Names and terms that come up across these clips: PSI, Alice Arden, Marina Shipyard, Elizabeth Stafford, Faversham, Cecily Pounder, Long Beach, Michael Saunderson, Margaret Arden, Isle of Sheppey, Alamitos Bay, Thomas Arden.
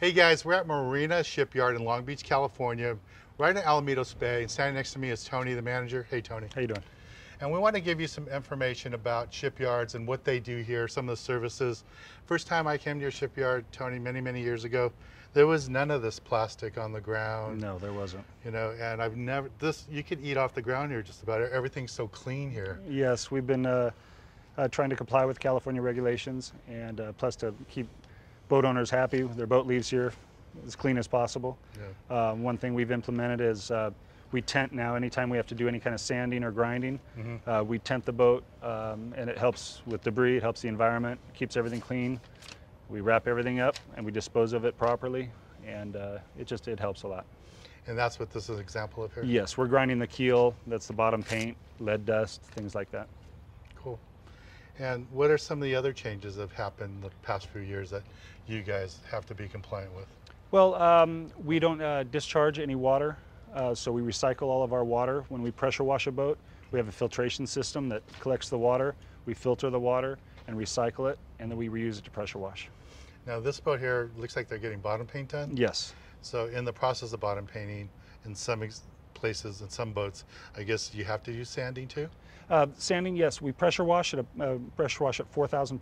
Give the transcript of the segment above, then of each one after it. Hey guys, we're at Marina Shipyard in Long Beach, California, right in Alamitos Bay. And standing next to me is Tony, the manager. Hey Tony. How you doing? And we want to give you some information about shipyards and what they do here, some of the services. First time I came to your shipyard, Tony, many, many years ago, there was none of this plastic on the ground. No, there wasn't. You know, and I've never, you could eat off the ground here just about. Everything's so clean here. Yes, we've been trying to comply with California regulations and plus to keep boat owners happy. Their boat leaves here as clean as possible. Yeah. One thing we've implemented is we tent now. Anytime we have to do any kind of sanding or grinding, mm-hmm. We tent the boat, and it helps with debris, it helps the environment, keeps everything clean. We wrap everything up and we dispose of it properly, and it helps a lot. And that's what this is an example of here? Yes, we're grinding the keel, that's the bottom paint, lead dust, things like that. Cool. And what are some of the other changes that have happened the past few years that you guys have to be compliant with? Well, we don't discharge any water, so we recycle all of our water. When we pressure wash a boat, we have a filtration system that collects the water, we filter the water and recycle it, and then we reuse it to pressure wash. Now this boat here looks like they're getting bottom paint done? Yes. So in the process of bottom painting, in some places and some boats, I guess you have to use sanding too? Sanding, yes. We pressure wash at 4,000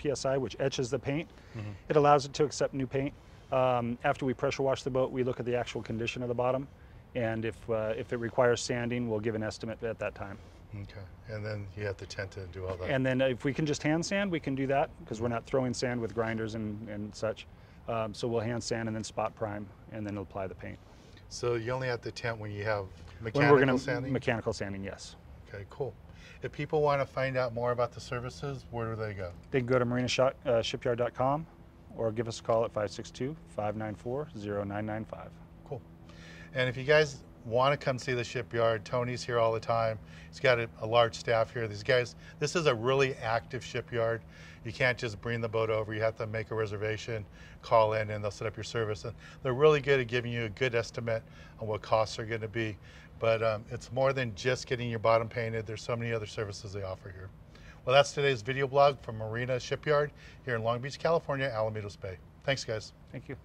PSI, which etches the paint. Mm-hmm. It allows it to accept new paint. After we pressure wash the boat, we look at the actual condition of the bottom, and if it requires sanding, we'll give an estimate at that time. Okay, and then you have to tent it and do all that. And then if we can just hand sand, we can do that because we're not throwing sand with grinders and such. So we'll hand sand and then spot prime and then apply the paint. So you only have to tent when you have mechanical sanding? Mechanical sanding, yes. Okay, cool. If people want to find out more about the services, where do they go? They can go to marinashipyard.com or give us a call at 562-594-0995. Cool. And if you guys want to come see the shipyard, Tony's here all the time. He's got a large staff here. These guys, this is a really active shipyard. You can't just bring the boat over. You have to make a reservation, call in, and they'll set up your service. And they're really good at giving you a good estimate on what costs are going to be. But it's more than just getting your bottom painted. There's so many other services they offer here. Well, that's today's video blog from Marina Shipyard here in Long Beach, California, Alamitos Bay. Thanks, guys. Thank you.